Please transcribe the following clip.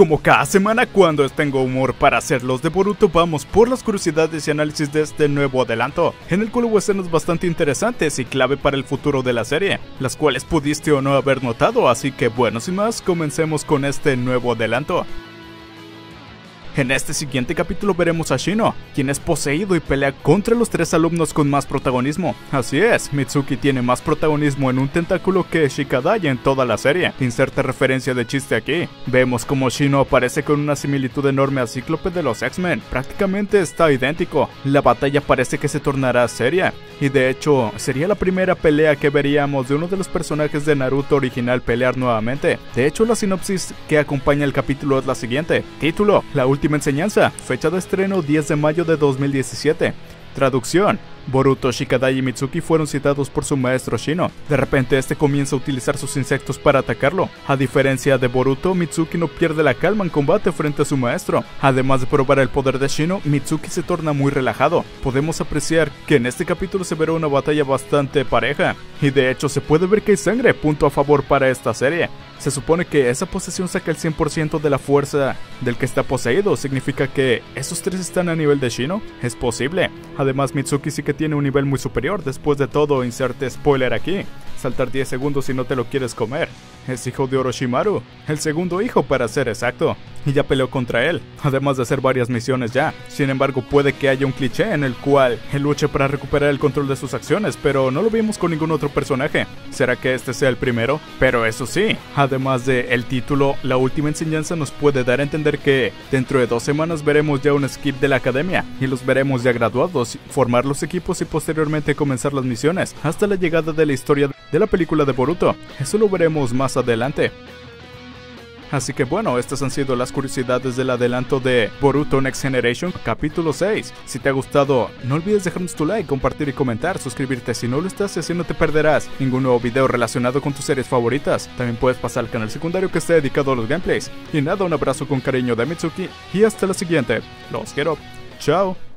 Como cada semana, cuando tengo humor para hacerlos de Boruto, vamos por las curiosidades y análisis de este nuevo adelanto, en el cual hubo escenas bastante interesantes y clave para el futuro de la serie, las cuales pudiste o no haber notado, así que bueno, sin más, comencemos con este nuevo adelanto. En este siguiente capítulo veremos a Shino, quien es poseído y pelea contra los tres alumnos con más protagonismo. Así es, Mitsuki tiene más protagonismo en un tentáculo que Shikadai en toda la serie. Inserta referencia de chiste aquí. Vemos como Shino aparece con una similitud enorme a Cíclope de los X-Men. Prácticamente está idéntico. La batalla parece que se tornará seria. Y de hecho, sería la primera pelea que veríamos de uno de los personajes de Naruto original pelear nuevamente. De hecho, la sinopsis que acompaña el capítulo es la siguiente. Título: La última enseñanza. Fecha de estreno: 10 de mayo de 2017. Traducción: Boruto, Shikadai y Mitsuki fueron citados por su maestro Shino. De repente este comienza a utilizar sus insectos para atacarlo. A diferencia de Boruto, Mitsuki no pierde la calma en combate frente a su maestro. Además de probar el poder de Shino, Mitsuki se torna muy relajado. Podemos apreciar que en este capítulo se verá una batalla bastante pareja. Y de hecho se puede ver que hay sangre, punto a favor para esta serie. Se supone que esa posesión saca el 100% de la fuerza del que está poseído. ¿Significa que esos tres están a nivel de Shino? Es posible. Además, Mitsuki sí que tiene un nivel muy superior. Después de todo, inserte spoiler aquí. Saltar 10 segundos si no te lo quieres comer. Es hijo de Orochimaru, el segundo hijo para ser exacto, y ya peleó contra él, además de hacer varias misiones ya. Sin embargo, puede que haya un cliché en el cual él luche para recuperar el control de sus acciones, pero no lo vimos con ningún otro personaje. ¿Será que este sea el primero? Pero eso sí, además de el título, la última enseñanza nos puede dar a entender que dentro de 2 semanas veremos ya un skip de la academia, y los veremos ya graduados, formar los equipos y posteriormente comenzar las misiones, hasta la llegada de la historia de la película de Boruto. Eso lo veremos más adelante. Así que bueno, estas han sido las curiosidades del adelanto de Boruto Next Generation capítulo 6. Si te ha gustado, no olvides dejarnos tu like, compartir y comentar, suscribirte si no lo estás, y así no te perderás ningún nuevo video relacionado con tus series favoritas. También puedes pasar al canal secundario que está dedicado a los gameplays. Y nada, un abrazo con cariño de Mitsuki y hasta la siguiente. Los quiero. Chao.